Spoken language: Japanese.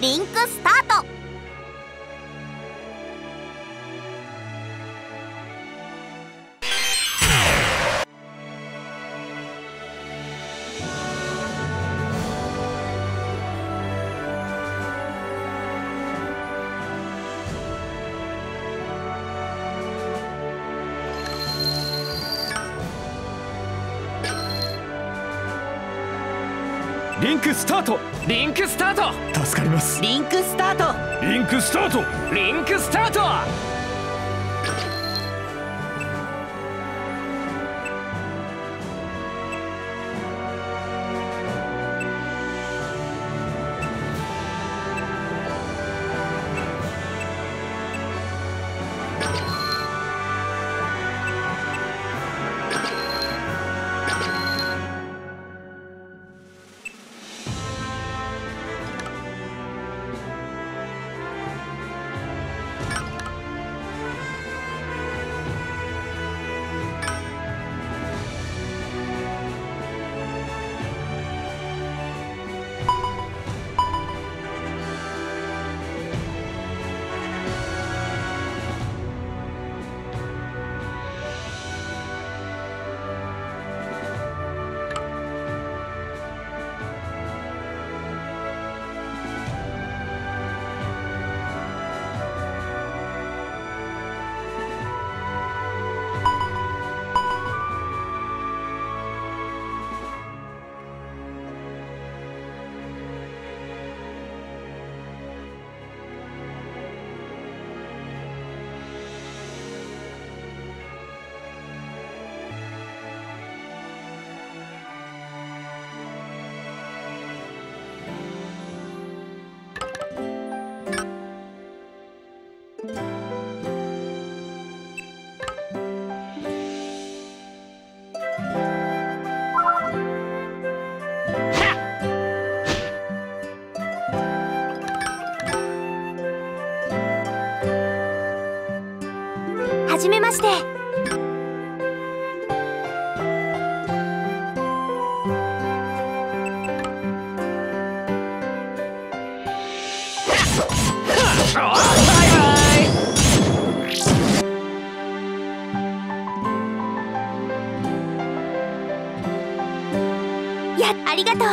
リンクスタート。リンクスタート。リンクスタート。助かります。リンクスタート。リンクスタート。リンクスタート。はじめまして。ありがとう。